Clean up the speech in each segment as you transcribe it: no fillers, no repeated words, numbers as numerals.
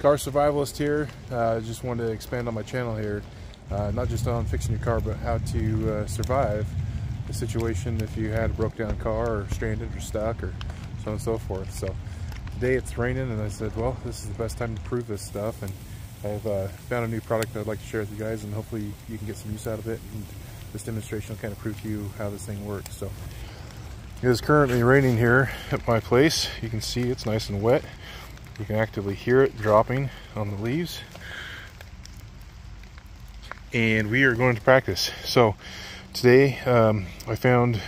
Car Survivalist here. Just wanted to expand on my channel here, not just on fixing your car, but how to survive the situation if you had a broke down car, or stranded, or stuck, or so on and so forth. So today it's raining, and I said, well, this is the best time to prove this stuff, and I've found a new product that I'd like to share with you guys, and hopefully you can get some use out of it, and this demonstration will kind of prove to you how this thing works. So it is currently raining here at my place. You can see it's nice and wet. You can actively hear it dropping on the leaves. And we are going to practice. So today I found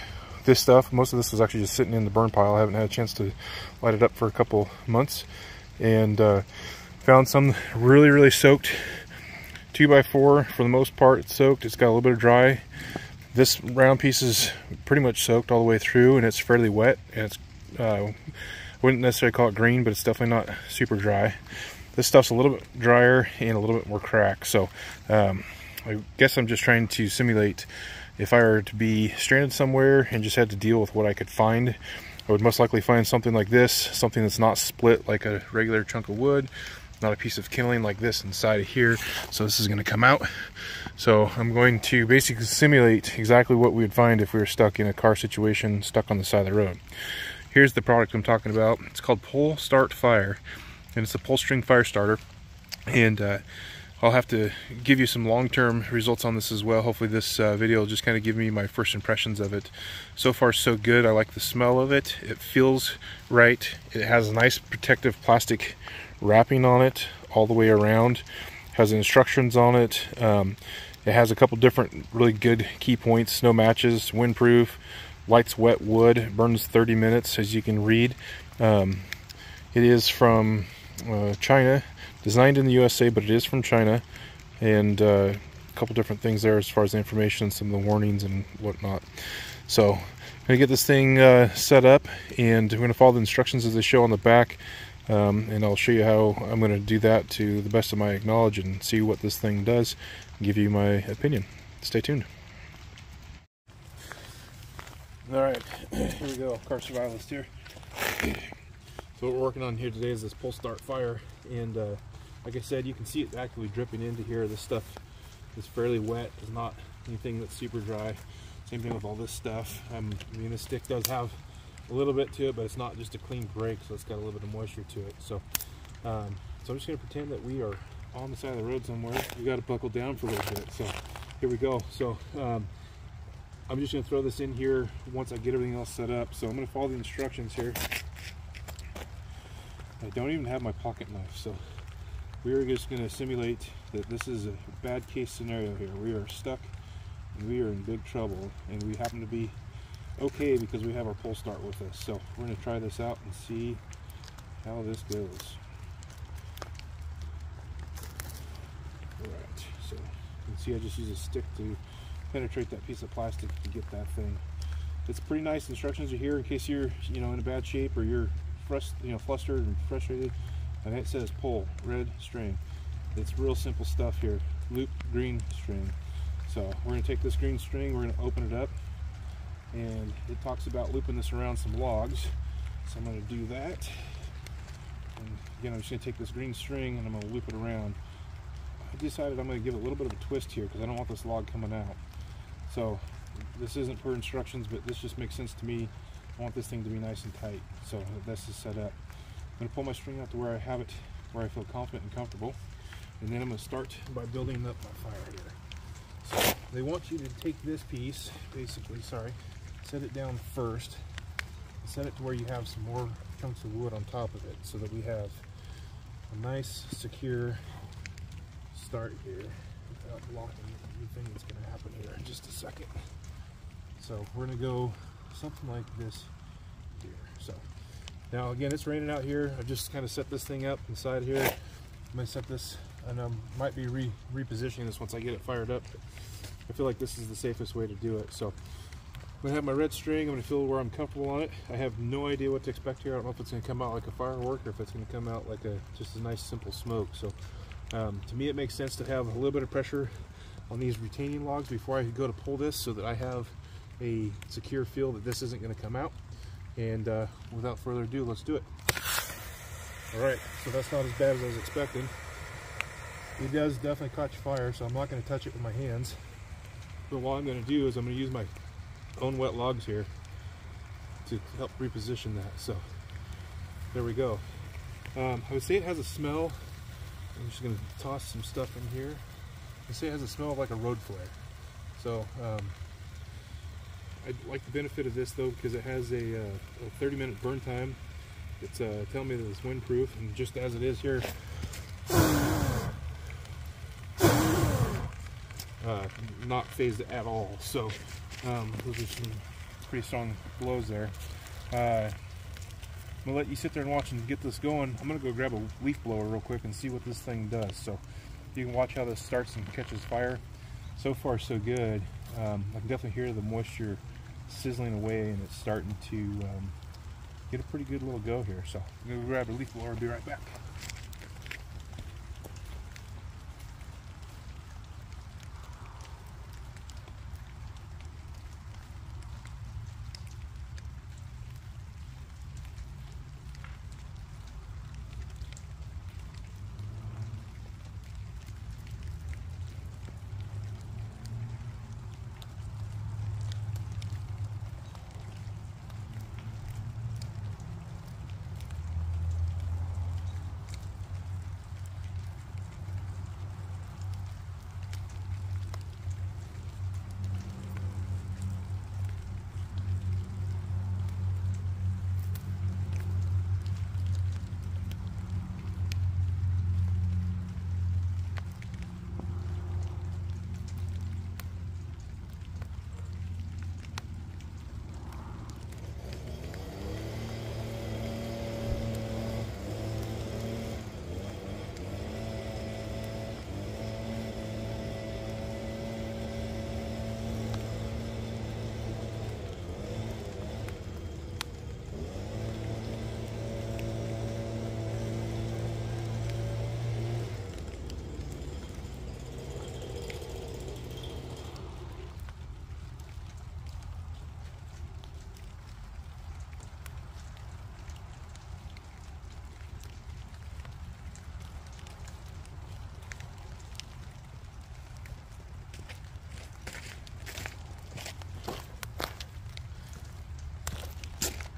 this stuff. Most of this was actually just sitting in the burn pile. I haven't had a chance to light it up for a couple months. And found some really soaked 2x4. For the most part, it's soaked. It's got a little bit of dry. This round piece is pretty much soaked all the way through, and it's fairly wet, and it's I wouldn't necessarily call it green, but it's definitely not super dry. This stuff's a little bit drier and a little bit more cracked. So I guess I'm just trying to simulate if I were to be stranded somewhere and just had to deal with what I could find. I would most likely find something like this, something that's not split like a regular chunk of wood, not a piece of kindling like this inside of here. So this is going to come out. So I'm going to basically simulate exactly what we would find if we were stuck in a car situation, stuck on the side of the road. Here's the product I'm talking about. It's called Pull String Fire, and it's a pull string fire starter. And I'll have to give you some long-term results on this as well. Hopefully this video will just kind of give me my first impressions of it. So far, so good. I like the smell of it. It feels right. It has a nice protective plastic wrapping on it all the way around. It has instructions on it. It has a couple different really good key points. No matches, windproof, lights wet wood, burns 30 minutes as you can read. It is from China. Designed in the USA, but it is from China, and a couple different things there as far as the information, some of the warnings and whatnot. So I'm gonna get this thing set up, and I'm gonna follow the instructions as they show on the back, and I'll show you how I'm gonna do that to the best of my knowledge and see what this thing does and give you my opinion. Stay tuned. All right, here we go, Car Survivalist here. So what we're working on here today is this pull start fire, and like I said, you can see it actively dripping into here. This stuff is fairly wet. It's not anything that's super dry. Same thing with all this stuff. I mean, this stick does have a little bit to it, but it's not just a clean break, so it's got a little bit of moisture to it. So, so I'm just going to pretend that we are on the side of the road somewhere. We've got to buckle down for a little bit. So here we go. So I'm just going to throw this in here once I get everything else set up. So I'm going to follow the instructions here. I don't even have my pocket knife, so we're just going to simulate that this is a bad case scenario here. We are stuck, and we are in big trouble, and we happen to be okay because we have our pull start with us. So we're going to try this out and see how this goes. All right, so you can see I just use a stick to penetrate that piece of plastic to get that thing. It's pretty nice. Instructions are here in case you're, you know, in a bad shape or you're flustered and frustrated. And it says pull red string. It's real simple stuff here. Loop green string. So we're going to take this green string, we're going to open it up, and it talks about looping this around some logs. So I'm going to do that, and again, I'm just going to take this green string and I'm going to loop it around. I decided I'm going to give it a little bit of a twist here because I don't want this log coming out. So this isn't per instructions, but this just makes sense to me. I want this thing to be nice and tight, so that's the setup. I'm going to pull my string out to where I have it, where I feel confident and comfortable, and then I'm going to start by building up my fire here. So they want you to take this piece, basically, set it down first, and set it to where you have some more chunks of wood on top of it, so that we have a nice, secure start here without blocking anything that's going to happen here in just a second. So we're going to go something like this here. So now again, it's raining out here. I just kind of set this thing up inside here. I'm gonna set this, and I might be repositioning this once I get it fired up. I feel like this is the safest way to do it. So I'm gonna have my red string. I'm gonna feel where I'm comfortable on it. I have no idea what to expect here. I don't know if it's gonna come out like a firework or if it's gonna come out like a just a nice simple smoke. So to me, it makes sense to have a little bit of pressure on these retaining logs before I go to pull this, so that I have a secure feel that this isn't going to come out. And without further ado, let's do it. All right, so that's not as bad as I was expecting. It does definitely catch fire, so I'm not going to touch it with my hands. But what I'm going to do is I'm going to use my own wet logs here to help reposition that. So there we go. I would say it has a smell. I'm just going to toss some stuff in here. I'd say it has a smell of like a road flare. So I like the benefit of this though, because it has a 30-minute burn time. It's telling me that it's windproof, and just as it is here, not phased at all. So those are some pretty strong blows there. I'm gonna let you sit there and watch and get this going. I'm gonna go grab a leaf blower real quick and see what this thing does. So you can watch how this starts and catches fire. So far so good. I can definitely hear the moisture sizzling away, and it's starting to get a pretty good little go here. So I'm gonna grab a leaf blower and be right back.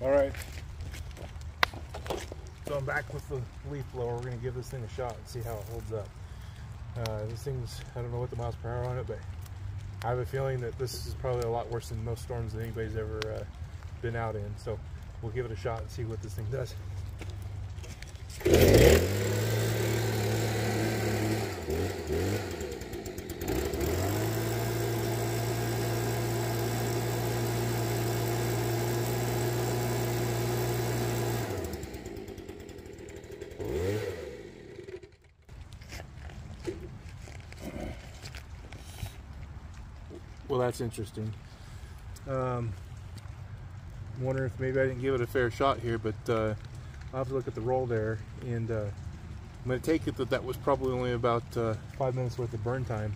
All right, so I'm back with the leaf blower. We're gonna give this thing a shot and see how it holds up. This thing's, I don't know what the miles per hour on it, but I have a feeling that this is probably a lot worse than most storms that anybody's ever been out in. So we'll give it a shot and see what this thing does. Well, that's interesting. I'm wondering if maybe I didn't give it a fair shot here, but I'll have to look at the roll there, and I'm going to take it that that was probably only about 5 minutes worth of burn time.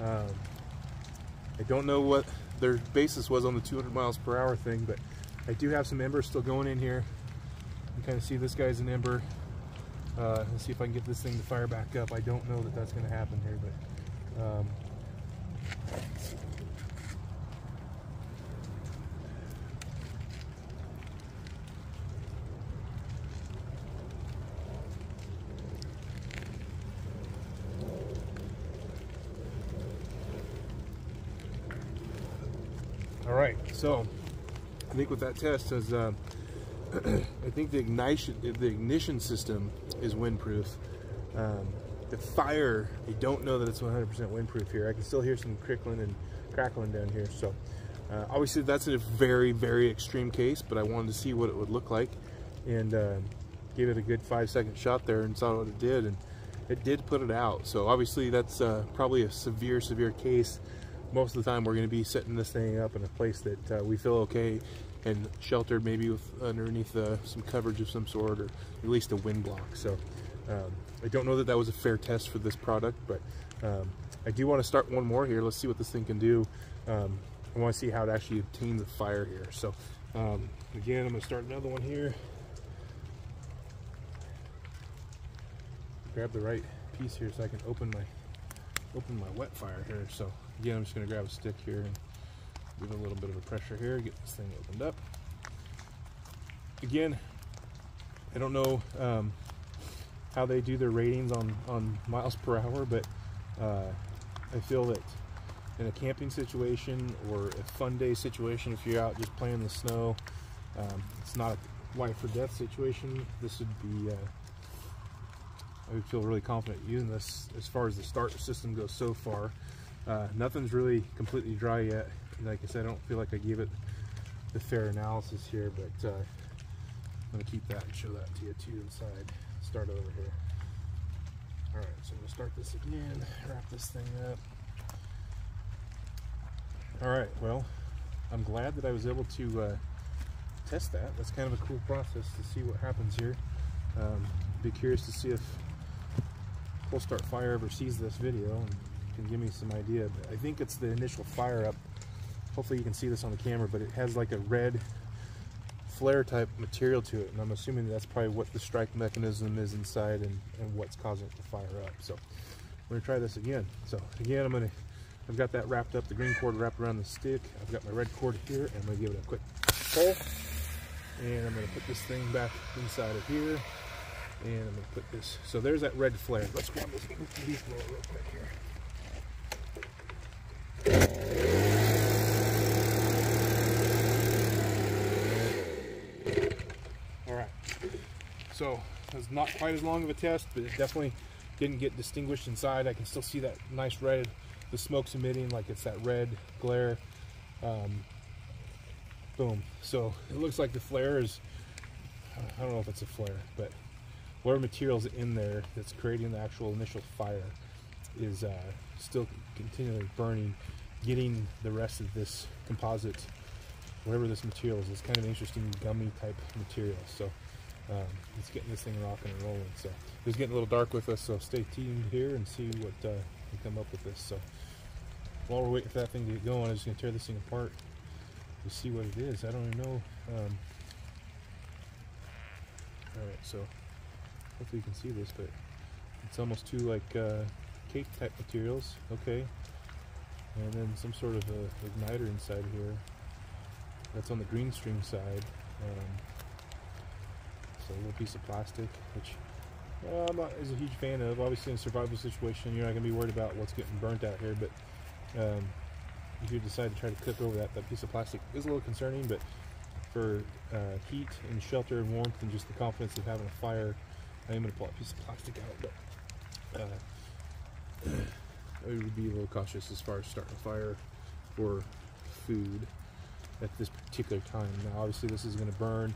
I don't know what their basis was on the 200 miles per hour thing, but I do have some embers still going in here. You can kind of see this guy's an ember. Let's see if I can get this thing to fire back up. I don't know that that's going to happen here, but all right, so I think what that test is, I think the ignition system is windproof. The fire, I don't know that it's 100% windproof here. I can still hear some crickling and crackling down here. So obviously that's in a very, very extreme case, but I wanted to see what it would look like, and gave it a good 5-second shot there and saw what it did, and it did put it out. So obviously that's probably a severe, severe case. Most of the time we're going to be setting this thing up in a place that we feel okay and sheltered, maybe with underneath some coverage of some sort, or at least a wind block. So I don't know that that was a fair test for this product, but I do want to start one more here. Let's see what this thing can do. I want to see how it actually obtains a fire here. So again, I'm going to start another one here. grab the right piece here so I can open my wet fire here. So again, I'm just going to grab a stick here and give it a little bit of a pressure here, get this thing opened up. Again, I don't know how they do their ratings on miles per hour, but I feel that in a camping situation or a fun day situation, if you're out just playing in the snow, it's not a life or death situation. This would be, I would feel really confident using this as far as the starter system goes so far. Nothing's really completely dry yet. Like I said, I don't feel like I gave it the fair analysis here, but I'm gonna keep that and show that to you too inside. Start over here. All right, so I'm gonna start this again, wrap this thing up. All right, well, I'm glad that I was able to test that. That's kind of a cool process to see what happens here. Be curious to see if Pull String Fire ever sees this video and can give me some idea. But I think it's the initial fire up. Hopefully you can see this on the camera, but it has like a red flare type material to it, and I'm assuming that's probably what the strike mechanism is inside and what's causing it to fire up. So we're gonna try this again. So again, I've got that wrapped up, the green cord wrapped around the stick. I've got my red cord here, and I'm gonna give it a quick pull, and I'm gonna put this thing back inside of here, and I'm gonna put this. So there's that red flare. Let's grab this real quick here. So it's not quite as long of a test, but it definitely didn't get distinguished inside. I can still see that nice red, the smoke's emitting, like it's that red glare. Boom. So it looks like the flare is, I don't know if it's a flare, but whatever material's in there that's creating the actual initial fire is still continually burning, getting the rest of this composite, whatever this material is. It's kind of an interesting gummy type material. So it's getting this thing rocking and rolling. So it's getting a little dark with us, so stay tuned here and see what we come up with this. So while we're waiting for that thing to get going, I'm just gonna tear this thing apart to see what it is. I don't even know. All right, so hopefully you can see this, but it's almost too like cake type materials. Okay, and then some sort of a igniter inside here. That's on the green string side. So a little piece of plastic, which I'm not as a huge fan of. Obviously in a survival situation, you're not gonna be worried about what's getting burnt out here, but if you decide to try to clip over that piece of plastic is a little concerning, but for heat and shelter and warmth and just the confidence of having a fire, I am gonna pull a piece of plastic out, but I would be a little cautious as far as starting a fire for food at this particular time. Now obviously this is gonna burn.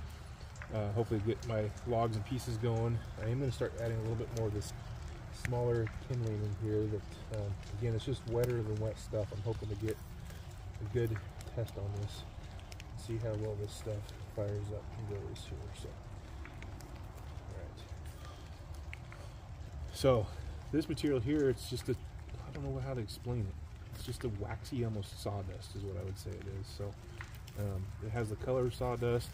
Hopefully get my logs and pieces going. I am going to start adding a little bit more of this smaller kindling in here that, again, it's just wetter than wet stuff. I'm hoping to get a good test on this, see how well this stuff fires up and goes here. So, all right. So this material here, it's just a, I don't know how to explain it. It's just a waxy almost sawdust is what I would say it is. So it has the color of sawdust.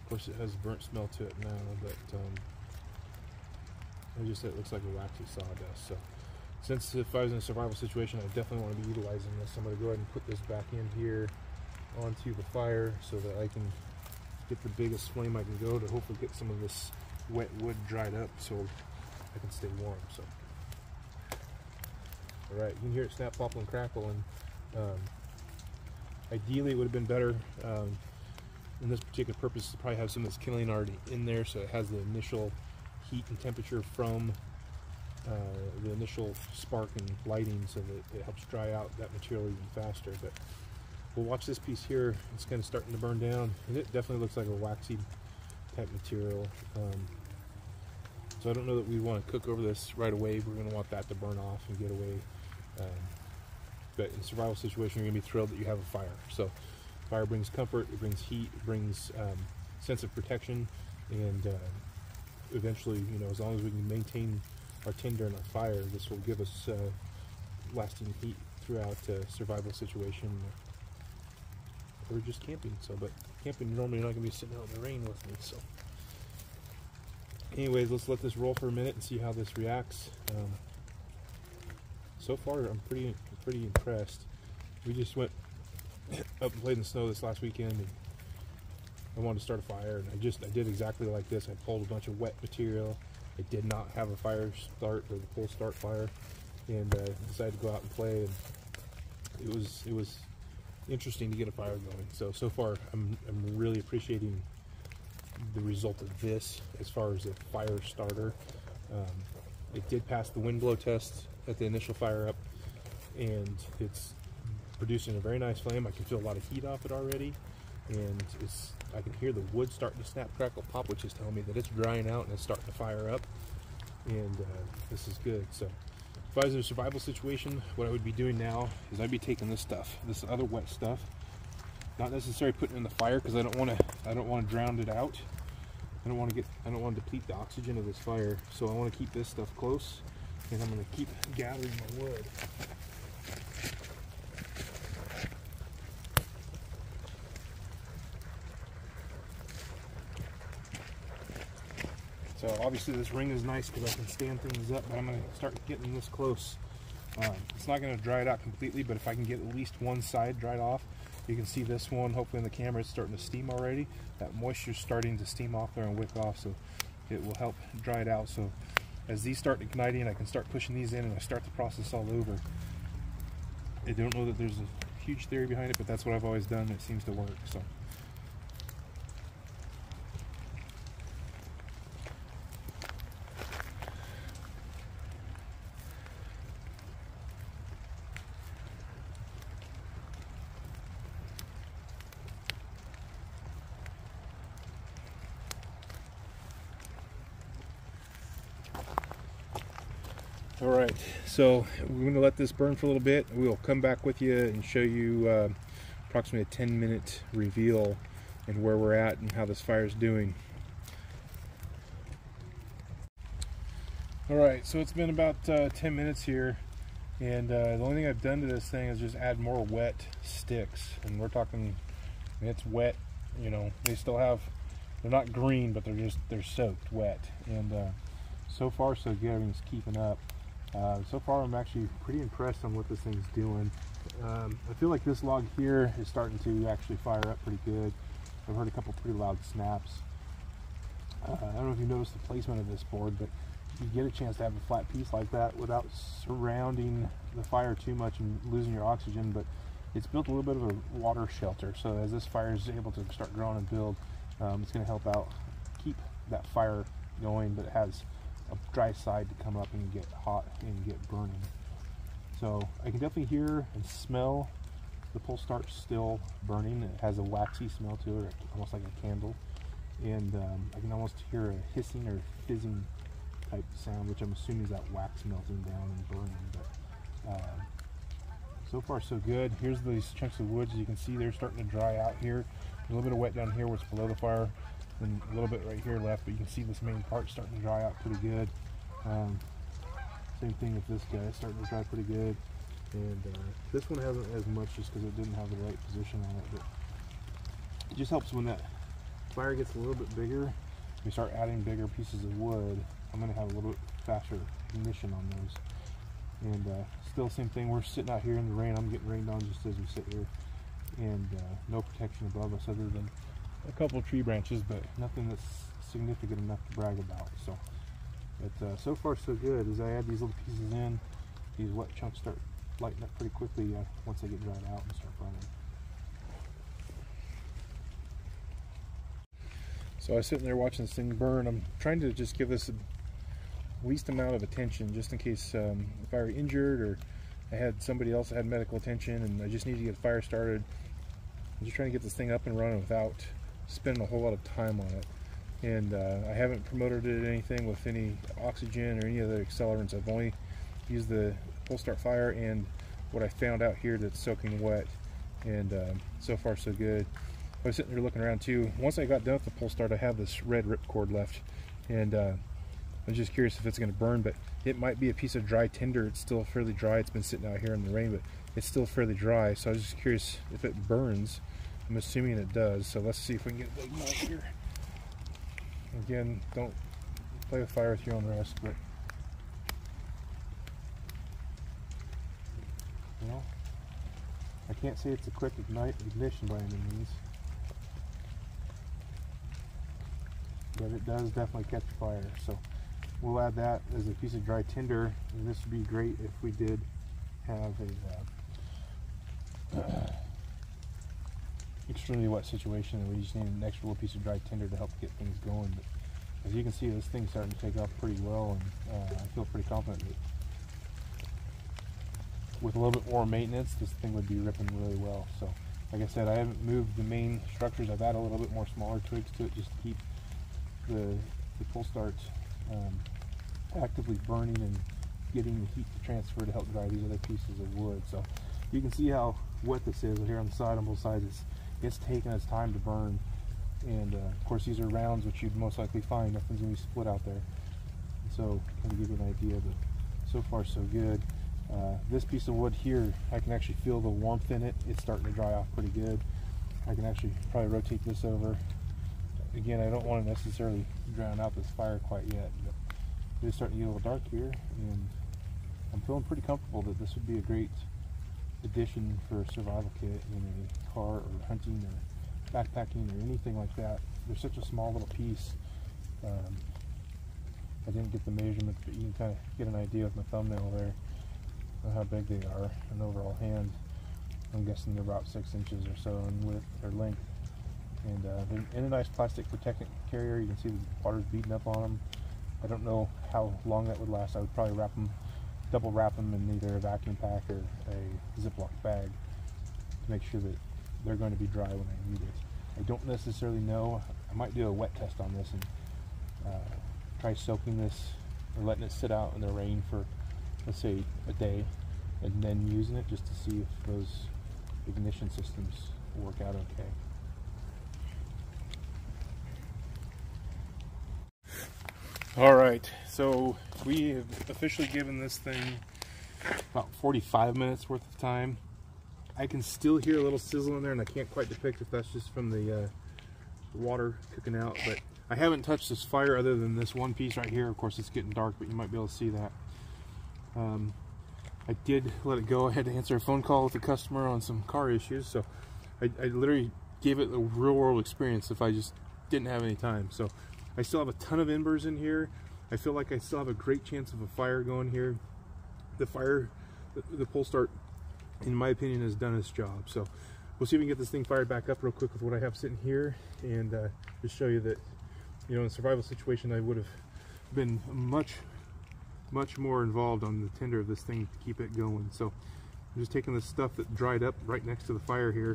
Of course, it has a burnt smell to it now, but I just said it looks like a waxy sawdust. So, since if I was in a survival situation, I definitely want to be utilizing this. I'm going to go ahead and put this back in here onto the fire so that I can get the biggest flame I can go to hopefully get some of this wet wood dried up so I can stay warm. So, all right, you can hear it snap, popple, and crackle. And ideally, it would have been better. In this particular purpose, to probably have some of this kindling already in there, so it has the initial heat and temperature from the initial spark and lighting, so that it helps dry out that material even faster. But we'll watch this piece here. It's kind of starting to burn down, and it definitely looks like a waxy type material. So I don't know that we want to cook over this right away. We're going to want that to burn off and get away. But in a survival situation, you're going to be thrilled that you have a fire. So. Fire brings comfort, it brings heat, it brings sense of protection, and eventually, you know, as long as we can maintain our tinder and our fire, this will give us lasting heat throughout a survival situation or just camping. So, but camping normally you're not going to be sitting out in the rain with me. So, anyways, let's let this roll for a minute and see how this reacts. So far, I'm pretty impressed. We just went up and played in the snow this last weekend, and I wanted to start a fire, and I did exactly like this. I pulled a bunch of wet material. I did not have a fire start or the pull start fire, and decided to go out and play, and it was interesting to get a fire going. So far, I'm really appreciating the result of this as far as a fire starter. It did pass the wind blow test at the initial fire up, and it's producing a very nice flame. I can feel a lot of heat off it already, and I can hear the wood starting to snap, crackle, pop, which is telling me that it's drying out and it's starting to fire up, and this is good. So if I was in a survival situation, what I would be doing now is I'd be taking this stuff, this other wet stuff, not necessarily putting it in the fire, because I don't want to drown it out. I don't want to deplete the oxygen of this fire, so I want to keep this stuff close, and I'm going to keep gathering my wood. So obviously this ring is nice because I can stand things up, but I'm going to start getting this close. It's not going to dry it out completely, but if I can get at least one side dried off, you can see this one, hopefully in the camera, it's starting to steam already. That moisture's starting to steam off there and wick off, so it will help dry it out. So as these start igniting, I can start pushing these in and I start the process all over. I don't know that there's a huge theory behind it, but that's what I've always done. It seems to work, so. All right, so we're going to let this burn for a little bit. We'll come back with you and show you approximately a 10-minute reveal and where we're at and how this fire is doing. All right, so it's been about 10 minutes here, and the only thing I've done to this thing is just add more wet sticks. And we're talking, I mean, it's wet, you know, they still have, they're not green, but they're soaked wet. And so far, so good, everything's keeping up. So far, I'm actually pretty impressed on what this thing's doing. I feel like this log here is starting to actually fire up pretty good. I've heard a couple pretty loud snaps. I don't know if you noticed the placement of this board, but you get a chance to have a flat piece like that without surrounding the fire too much and losing your oxygen, but it's built a little bit of a water shelter. So as this fire is able to start growing and build, it's going to help out keep that fire going, but it has a dry side to come up and get hot and get burning. So I can definitely hear and smell the pull start still burning. It has a waxy smell to it, almost like a candle, and I can almost hear a hissing or fizzing type sound, which I'm assuming is that wax melting down and burning. But so far so good. Here's these chunks of wood, as you can see they're starting to dry out here. A little bit of wet down here where it's below the fire, and a little bit right here left, but you can see this main part starting to dry out pretty good. Same thing with this guy, it's starting to dry pretty good, and this one hasn't as much just because it didn't have the right position on it, but it just helps when that fire gets a little bit bigger, we start adding bigger pieces of wood. I'm going to have a little bit faster ignition on those, and still same thing, we're sitting out here in the rain, I'm getting rained on just as we sit here, and no protection above us other than a couple of tree branches, but nothing that's significant enough to brag about. So, but so far so good. As I add these little pieces in, these wet chunks start lighting up pretty quickly once they get dried out and start burning. So I was sitting there watching this thing burn. I'm trying to just give this the least amount of attention, just in case if I were injured or I had somebody else that had medical attention, and I just need to get a fire started. I'm just trying to get this thing up and running without spending a whole lot of time on it, and I haven't promoted it anything with any oxygen or any other accelerants. I've only used the pull start fire and what I found out here that's soaking wet, and so far so good. I was sitting there looking around too. Once I got done with the pull start, I have this red ripcord left, and I was just curious if it's going to burn, but it might be a piece of dry tinder. It's still fairly dry. It's been sitting out here in the rain, but it's still fairly dry, so I was just curious if it burns. I'm assuming it does, so let's see if we can get a big knife here. Again, don't play with fire with you on the rest, but you know, I can't say it's a quick ignition by any means, but it does definitely catch fire. So we'll add that as a piece of dry tinder, and this would be great if we did have a extremely wet situation and we just need an extra little piece of dry tinder to help get things going. But as you can see, this thing's starting to take off pretty well, and I feel pretty confident that with a little bit more maintenance, this thing would be ripping really well. So like I said, I haven't moved the main structures. I've added a little bit more smaller twigs to it just to keep the pull start actively burning and getting the heat to transfer to help dry these other pieces of wood. So you can see how wet this is here on the side, on both sides. It's taking its time to burn, and of course these are rounds, which you'd most likely find nothing's gonna be split out there. So kind of give you an idea, but so far so good. This piece of wood here, I can actually feel the warmth in it. It's starting to dry off pretty good. I can actually probably rotate this over. Again, I don't want to necessarily drown out this fire quite yet, but it's starting to get a little dark here, and I'm feeling pretty comfortable that this would be a great addition for a survival kit in a car or hunting or backpacking or anything like that. There's such a small little piece. I didn't get the measurements, but you can kind of get an idea with my thumbnail there of how big they are. An overall hand, I'm guessing they're about 6 inches or so in width or length. And they're in a nice plastic protectant carrier. You can see the water's beating up on them. I don't know how long that would last. I would probably wrap them, double wrap them in either a vacuum pack or a Ziploc bag to make sure that they're going to be dry when I need it. I don't necessarily know. I might do a wet test on this and try soaking this or letting it sit out in the rain for, let's say, a day, and then using it just to see if those ignition systems work out okay. Alright, so we have officially given this thing about 45 minutes worth of time. I can still hear a little sizzle in there, and I can't quite depict if that's just from the water cooking out, but I haven't touched this fire other than this one piece right here. Of course, it's getting dark, but you might be able to see that. I did let it go. I had to answer a phone call with a customer on some car issues, so I literally gave it a real-world experience if I just didn't have any time. So I still have a ton of embers in here. I feel like I still have a great chance of a fire going here. The fire, the pull start, in my opinion, has done its job. So we'll see if we can get this thing fired back up real quick with what I have sitting here, and just show you that, you know, in a survival situation, I would have been much, much more involved on the tinder of this thing to keep it going. So I'm just taking the stuff that dried up right next to the fire here.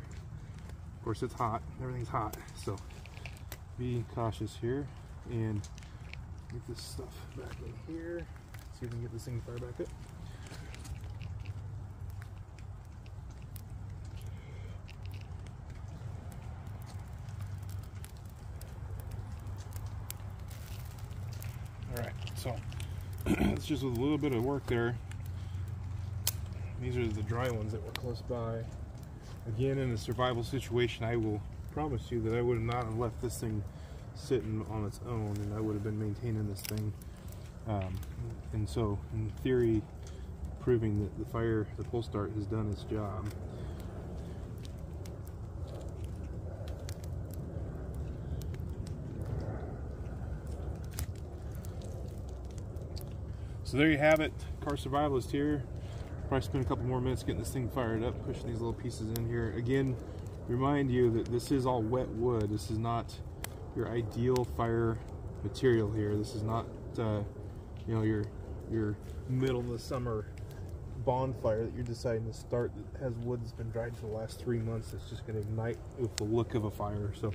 Of course, it's hot. Everything's hot. So be cautious here. And get this stuff back in here. See if we can get this thing fired back up. Alright, so it's just with a little bit of work there. These are the dry ones that were close by. Again, in a survival situation, I will promise you that I would not have left this thing sitting on its own, and I would have been maintaining this thing, and so in theory proving that the fire, the pull start, has done its job. So there you have it, Car Survivalist here. Probably spend a couple more minutes getting this thing fired up, pushing these little pieces in here. Again, remind you that this is all wet wood. This is not your ideal fire material here. This is not, you know, your middle of the summer bonfire that you're deciding to start that has wood that's been dried for the last 3 months. That's just going to ignite with the look of a fire. So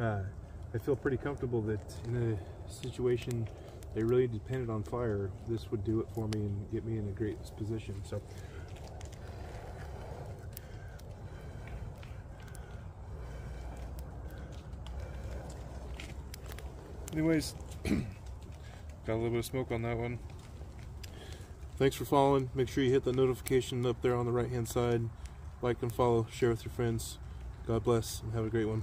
I feel pretty comfortable that in a situation that really depended on fire, this would do it for me and get me in a great position. So. Anyways, got a little bit of smoke on that one. Thanks for following. Make sure you hit the notification up there on the right hand side. Like and follow, share with your friends. God bless, and have a great one.